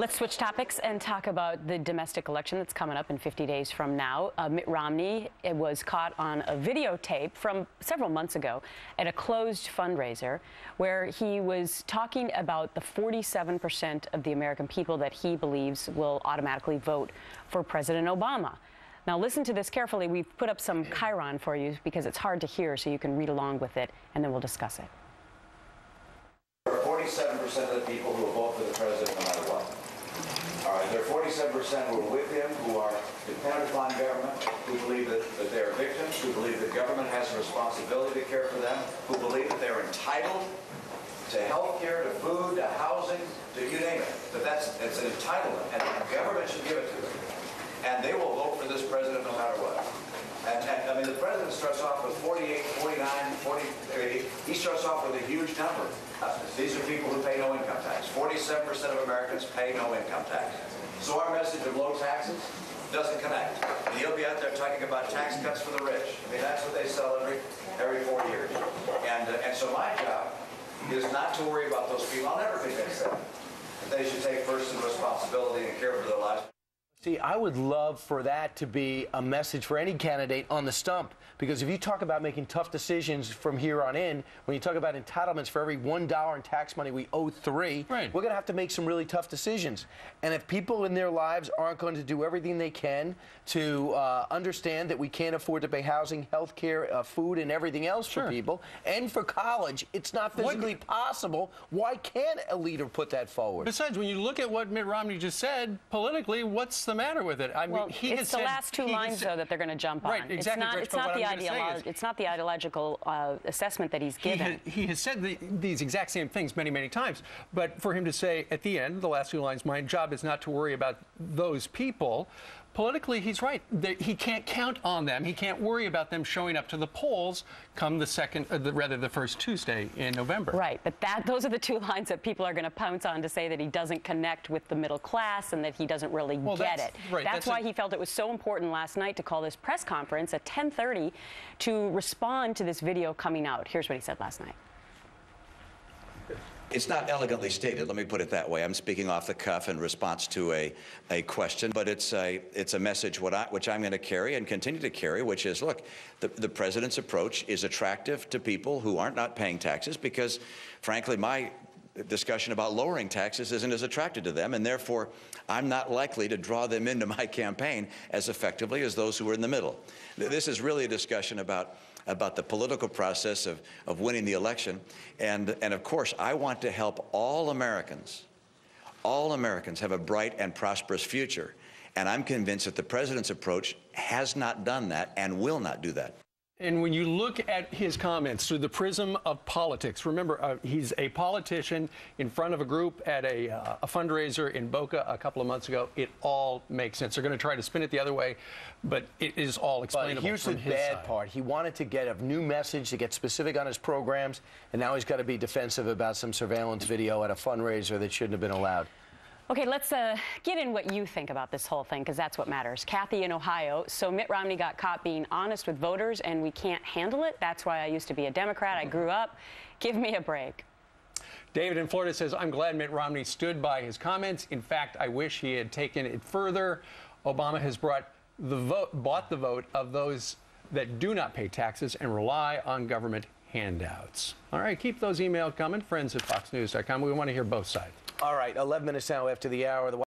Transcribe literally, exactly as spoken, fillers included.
Let's switch topics and talk about the domestic election that's coming up in fifty days from now. Uh, Mitt Romney was caught on a videotape from several months ago at a closed fundraiser where he was talking about the forty-seven percent of the American people that he believes will automatically vote for President Obama. Now, listen to this carefully. We've put up some Chiron for you because it's hard to hear, so you can read along with it, and then we'll discuss it. forty-seven percent of the people who will vote for the president no matter what. All right, there are forty-seven percent who are with him, who are dependent upon government, who believe that, that they are victims, who believe that government has a responsibility to care for them, who believe that they're entitled to health care, to food, to housing, to you name it. But that's it's an entitlement, and the government should give it to them. And they will vote for this president no matter what. And, and I mean, the president starts off with forty-eight, forty-nine, forty, he starts off with a huge number. Uh, these are people who pay no income tax. forty-seven percent of Americans pay no income tax. So our message of low taxes doesn't connect. And he'll be out there talking about tax cuts for the rich. I mean, that's what they sell every, every four years. And, uh, and so my job is not to worry about those people. I'll never convince them that they should take personal responsibility and care for their lives. See, I would love for that to be a message for any candidate on the stump, because if you talk about making tough decisions from here on in, when you talk about entitlements, for every one dollar in tax money, we owe three. Right. We're going to have to make some really tough decisions. And if people in their lives aren't going to do everything they can to uh, understand that we can't afford to pay housing, health care, uh, food, and everything else sure. for people, and for college, it's not physically what? possible. Why can't a leader put that forward? Besides, when you look at what Mitt Romney just said, politically, what's the the matter with it? I well, mean, he it's the said, last two lines, though, that they're going to jump on. Right, exactly. It's not, it's not, the is, it's not the ideological uh, assessment that he's given. He, ha he has said the, these exact same things many, many times. But for him to say at the end, the last two lines, my job is not to worry about those people, politically, he's right. They, he can't count on them. He can't worry about them showing up to the polls come the second, uh, the, rather the first Tuesday in November. Right, but that those are the two lines that people are going to pounce on to say that he doesn't connect with the middle class and that he doesn't really well, get that's, it. Right, that's, that's why he felt it was so important last night to call this press conference at ten thirty to respond to this video coming out. Here's what he said last night. It's not elegantly stated, let me put it that way. I'm speaking off the cuff in response to a, a question, but it's a, it's a message what I, which I'm going to carry and continue to carry, which is, look, the, the president's approach is attractive to people who aren't not paying taxes because, frankly, my discussion about lowering taxes isn't as attractive to them, and therefore I'm not likely to draw them into my campaign as effectively as those who are in the middle. This is really a discussion about about the political process of, of winning the election. And, and of course, I want to help all Americans, all Americans have a bright and prosperous future. And I'm convinced that the president's approach has not done that and will not do that. And when you look at his comments through the prism of politics, remember, uh, he's a politician in front of a group at a, uh, a fundraiser in Boca a couple of months ago. It all makes sense. They're going to try to spin it the other way, but it is all explainable. But here's the bad part. He wanted to get a new message, to get specific on his programs, and now he's got to be defensive about some surveillance video at a fundraiser that shouldn't have been allowed. Okay, let's uh, get in what you think about this whole thing, because that's what matters. Kathy in Ohio, so Mitt Romney got caught being honest with voters, and we can't handle it. That's why I used to be a Democrat. I grew up. Give me a break. David in Florida says, I'm glad Mitt Romney stood by his comments. In fact, I wish he had taken it further. Obama has brought the vote, bought the vote of those that do not pay taxes and rely on government handouts. All right, keep those emails coming. Friends at fox news dot com. We want to hear both sides. All right, eleven minutes now after the hour. The